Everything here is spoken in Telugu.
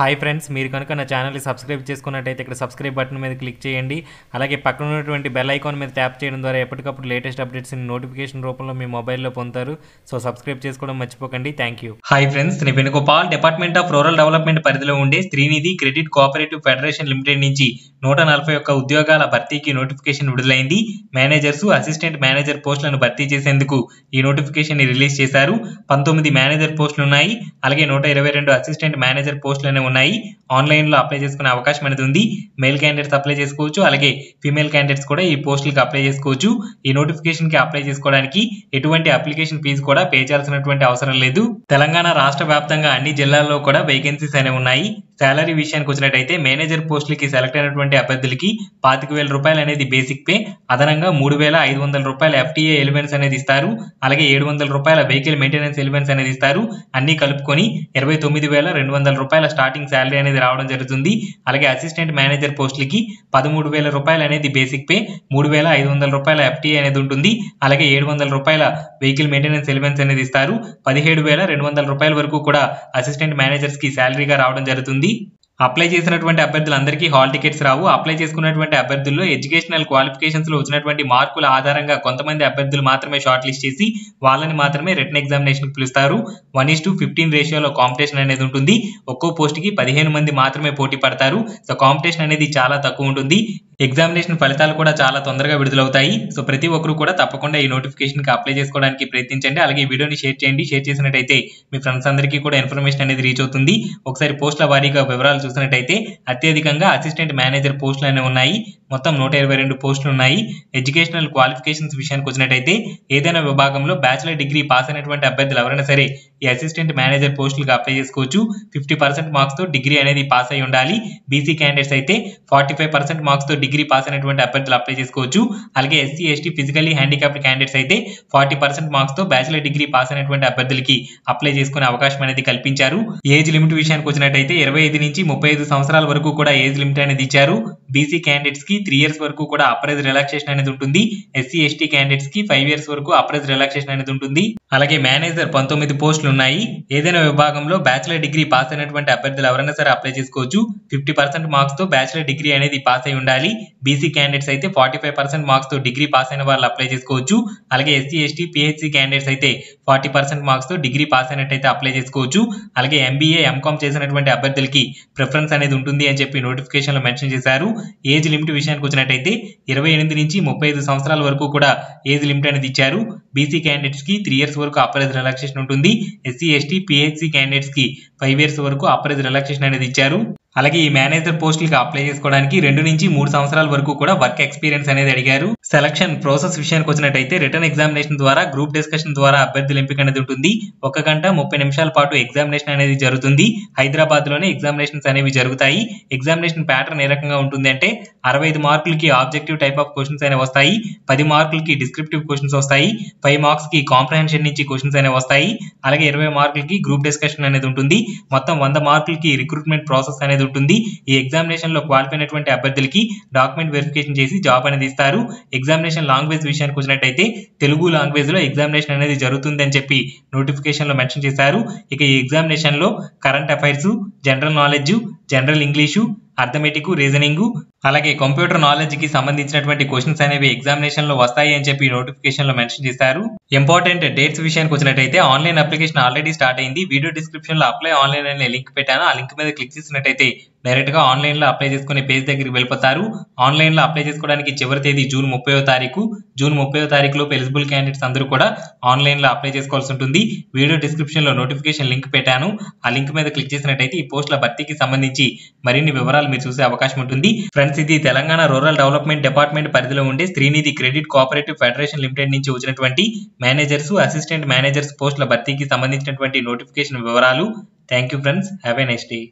हाई फ्रेंड्स మీరు కనుక నా ఛానల్ ని సబ్స్క్రైబ్ చేసుకున్నట్లయితే ఇక్కడ సబ్స్క్రైబ్ బటన్ మీద క్లిక్ చేయండి అలాగే పక్కన ఉన్నటువంటి బెల్ ఐకాన్ మీద ట్యాప్ చేయడం ద్వారా ఎప్పటికప్పుడు లేటెస్ట్ అప్డేట్స్ ని నోటిఫికేషన్ రూపంలో మీ మొబైల్ లో పొందుతారు సో సబ్స్క్రైబ్ చేసుకోవడం మర్చిపోకండి థాంక్యూ హాయ్ ఫ్రెండ్స్ నేను Venugopal department of rural development పరిధిలో ఉండే Srinidhi credit cooperative federation limited నుంచి 141 ఉద్యోగాల భర్తీకి నోటిఫికేషన్ విడుదలైంది మేనేజర్స్ అసిస్టెంట్ మేనేజర్ పోస్టులను భర్తీ చేసేందుకు ఈ నోటిఫికేషన్ ని రిలీజ్ చేశారు 19 మేనేజర్ పోస్టులు ఉన్నాయి అలాగే 122 అసిస్టెంట్ మేనేజర్ పోస్టులనే ఉన్నాయి ఆన్లైన్ లో అప్లై చేసుకునే అవకాశం అనేది ఉంది మేల్ క్యాండిడేట్స్ అప్లై చేసుకోవచ్చు అలాగే ఫీమేల్ క్యాండిడేట్స్ కూడా ఈ పోస్టులకు అప్లై చేసుకోవచ్చు ఈ నోటిఫికేషన్ కి అప్లై చేసుకోవడానికి ఎటువంటి అప్లికేషన్ ఫీజు కూడా పే చేయాల్సినటువంటి అవసరం లేదు తెలంగాణ రాష్ట్రవ్యాప్తంగా అన్ని జిల్లాల్లో కూడా వేకెన్సీస్ అనే ఉన్నాయి సాలరీ విషయానికి వచ్చినట్లయితే మేనేజర్ పోస్టులకి సెలెక్ట్ అయినటువంటి అభ్యర్థులకి 25,000 రూపాయలు అనేది బేసిక్ పే అదనంగా 3,500 రూపాయలు FTA ఎలిమెంట్స్ అనేది ఇస్తారు అలాగే 700 రూపాయల వెహికల్ మెయింటెనెన్స్ ఎలిమెంట్స్ అనేది ఇస్తారు అన్ని కలుపుకొని 29,200 రూపాయల స్టార్టింగ్ సాలరీ అనేది రావడం జరుగుతుంది అలాగే అసిస్టెంట్ మేనేజర్ పోస్టులకి 13,000 రూపాయలు అనేది బేసిక్ పే 3,500 రూపాయల FTA అనేది ఉంటుంది అలాగే 700 రూపాయల వెహికల్ మెయింటెనెన్స్ ఎలిమెంట్స్ అనేది ఇస్తారు 17,200 రూపాయల వరకు కూడా అసిస్టెంట్ మేనేజర్స్ కి సాలరీగా రావడం జరుగుతుంది అప్లై చేసినటువంటి అభ్యర్థులందరికీ హాల్ టికెట్స్ రావు అప్లై చేసుకున్నటువంటి అభ్యర్థుల్లో ఎడ్యుకేషనల్ క్వాలిఫికేషన్స్ లో వచ్చినటువంటి మార్కుల ఆధారంగా కొంతమంది అభ్యర్థులు మాత్రమే షార్ట్ లిస్ట్ చేసి వాళ్ళని మాత్రమే రిటన్ ఎగ్జామినేషన్ కి పిలుస్తారు 1:15 రేషియోలో కాంపిటీషన్ అనేది ఉంటుంది ఒక్కో పోస్ట్ కి 15 మంది మాత్రమే పోటీ పడతారు సో కాంపిటీషన్ అనేది చాలా తక్కువ ఉంటుంది ఎగ్జామినేషన్ ఫలితాలు కూడా చాలా తొందరగా విడుదలవుతాయి సో ప్రతి ఒక్కరు కూడా తప్పకుండా ఈ నోటిఫికేషన్ కి అప్లై చేసుకోవడానికి ప్రయత్నించండి అలాగే ఈ వీడియోని షేర్ చేయండి షేర్ చేసినట్లయితే మీ ఫ్రెండ్స్ అందరికీ కూడా ఇన్ఫర్మేషన్ అనేది రీచ్ అవుతుంది ఒకసారి పోస్టుల వారీగా వివరాలు చూసినట్లయితే అత్యధికంగా అసిస్టెంట్ మేనేజర్ పోస్టులు అనేవి ఉన్నాయి మొత్తం 122 పోస్టులు ఉన్నాయి ఎడ్యుకేషనల్ క్వాలిఫికేషన్స్ విషయానికి వచ్చినట్లయితే ఏదైనా విభాగంలో బ్యాచిలర్ డిగ్రీ పాస్ అయినటువంటి అభ్యర్థులు ఎవరైనా సరే ఈ అసిస్టెంట్ మేనేజర్ పోస్టులకు అప్లై చేసుకోవచ్చు 50% మార్క్స్ తో డిగ్రీ అనేది పాస్ అయి ఉండాలి బీసీ క్యాండిడేట్స్ అయితే 45% మార్క్స్ తో డిగ్రీ పాస్ అయినటువంటి అభ్యర్థులు అప్లై చేసుకోవచ్చు అలాగే SC ST physically handicapped candidates అయితే 40% మార్క్స్ తో బ్యాచిలర్ డిగ్రీ పాస్ అయినటువంటి అభ్యర్థులకి అప్లై చేసుకునే అవకాశం అనేది కల్పించారు ఏజ్ లిమిట్ విషయానికి వచ్చినట్లయితే 25 నుంచి 35 సంవత్సరాల వరకు కూడా ఏజ్ లిమిట్ అనేది ఇచ్చారు బీసీ క్యాండిడేట్స్ కి 3 ఇయర్స్ వరకు కూడా అప్రైజ్ రిలాక్సేషన్ అనేది ఉంటుంది ఎస్సీ ఎస్టీ క్యాండిడేట్స్ కి 5 ఇయర్స్ వరకు అప్రైజ్ రిలాక్సేషన్ అనేది ఉంటుంది అలాగే మేనేజర్ 19 పోస్టులు ఉన్నాయి ఏదైనా విభాగంలో బ్యాచిలర్ డిగ్రీ పాస్ అయినటువంటి అభ్యర్థులు ఎవరైనా సరే అప్లై చేసుకోవచ్చు 50% మార్క్స్ తో బ్యాచిలర్ డిగ్రీ అనేది పాస్ అయి ఉండాలి బీసీ క్యాండిడేట్స్ అయితే 45% మార్క్స్ తో డిగ్రీ పాస్ అయిన వాళ్ళు అప్లై చేసుకోవచ్చు అలాగే ఎస్సీ ఎస్టీ పిహెచ్సి క్యాండిడేట్స్ అయితే 40% మార్క్స్ తో డిగ్రీ పాస్ అయినట్టయితే అప్లై చేసుకోవచ్చు అలాగే ఎంబీఏ ఎంకామ్ చేసినటువంటి అభ్యర్థులకి ప్రిఫరెన్స్ అనేది ఉంటుంది అని చెప్పి నోటిఫికేషన్ లో మెన్షన్ చేశారు ఏజ్ లిమిట్ విషయానికి వచ్చినట్టయితే 28 నుంచి 35 సంవత్సరాల వరకు కూడా ఏజ్ లిమిట్ అనేది ఇచ్చారు బీసీ క్యాండిడేట్స్ కి 3 ఇయర్స్ వరకు అప్రైజ్ రిలాక్సేషన్ ఉంటుంది ఎస్సీ ఎస్టీ పిహెచ్సి క్యాండిడేట్స్ కి 5 ఇయర్స్ వరకు అప్రైజ్ రిలాక్సేషన్ అనేది ఇచ్చారు అలాగే ఈ మేనేజర్ పోస్టులకు అప్లై చేసుకోవడానికి 2 నుంచి 3 సంవత్సరాల వరకు కూడా వర్క్ ఎక్స్పీరియన్స్ అనేది అడిగారు సెలక్షన్ ప్రాసెస్ విషయానికి వచ్చినట్టయితే రిటన్ ఎగ్జామినేషన్ ద్వారా గ్రూప్ డిస్కషన్ ద్వారా అభ్యర్థుల ఎంపిక అనేది ఉంటుంది 1 గంట 30 నిమిషాల పాటు ఎగ్జామినేషన్ అనేది జరుగుతుంది హైదరాబాద్ లోనే ఎగ్జామినేషన్స్ అనేవి జరుగుతాయి ఎగ్జామినేషన్ ప్యాటర్న్ ఏ రకంగా ఉంటుంది అంటే 65 మార్కులకి ఆబ్జెక్టివ్ టైప్ ఆఫ్ క్వశ్చన్స్ అనేవి వస్తాయి 10 మార్కులకి డిస్క్రిప్టివ్ క్వశ్చన్స్ వస్తాయి 5 మార్క్స్ కి కాంప్రహెన్షన్ నుంచి క్వశ్చన్స్ అనేవి వస్తాయి అలాగే 20 మార్కులకి గ్రూప్ డిస్కషన్ అనేది ఉంటుంది మొత్తం 100 మార్కులకి రిక్రూట్మెంట్ ప్రాసెస్ అనేది ఉంటుంది ఈ ఎగ్జామినేషన్ లో క్వాలిఫై అయినటువంటి అభ్యర్థులకి డాక్యుమెంట్ వెరిఫికేషన్ చేసి జాబ్ అనేది ఇస్తారు ఎగ్జామినేషన్ లాంగ్వేజ్ విషయానికి వచ్చినట్టయితే తెలుగు లాంగ్వేజ్ లో ఎగ్జామినేషన్ అనేది జరుగుతుంది అని చెప్పి నోటిఫికేషన్ లో మెన్షన్ చేశారు ఇక ఈ ఎగ్జామినేషన్ లో current affairs general knowledge general English arithmetic reasoning అలాగే కంప్యూటర్ నాలెడ్జ్ కి సంబంధించినటువంటి క్వశ్చన్స్ అనేవి ఎగ్జామినేషన్ లో వస్తాయి అని చెప్పి నోటిఫికేషన్ లో మెన్షన్ చేశారు ఇంపార్టెంట్ డేట్స్ విషయానికి వచ్చినట్టయితే ఆన్లైన్ అప్లికేషన్ ఆల్రెడీ స్టార్ట్ అయింది వీడియో డిస్క్రిప్షన్ లో అప్లై ఆన్లైన్ అనే లింక్ పెట్టాను ఆ లింక్ మీద క్లిక్ చేసినట్టయితే డైరెక్ట్ గా ఆన్లైన్ లో అప్లై చేసుకునే పేజ్ దగ్గరికి వెళ్ళిపోతారు ఆన్లైన్ లో అప్లై చేసుకోవడానికి చివరి తేదీ జూన్ 30వ తారీఖు జూన్ 30వ తారీఖులో ఎలిజిబుల్ క్యాండిడేట్స్ అందరూ కూడా ఆన్లైన్ లో అప్లై చేసుకోవాల్సి ఉంటుంది వీడియో డిస్క్రిప్షన్ లో నోటిఫికేషన్ లింక్ పెట్టాను ఆ లింక్ మీద క్లిక్ చేసినట్టయితే ఈ పోస్టుల భర్తీకి సంబంధించి మరిన్ని వివరాలు మీరు చూసే అవకాశం ఉంటుంది ఫ్రెండ్స్ ఇది తెలంగాణ రూరల్ డెవలప్మెంట్ డిపార్ట్మెంట్ పరిధిలో ఉండే Srinidhi credit cooperative federation limited నుంచి వచ్చినటువంటి మేనేజర్స్ అసిస్టెంట్ మేనేజర్స్ పోస్టుల భర్తీకి సంబంధించినటువంటి నోటిఫికేషన్ వివరాలు thank you friends have a nice day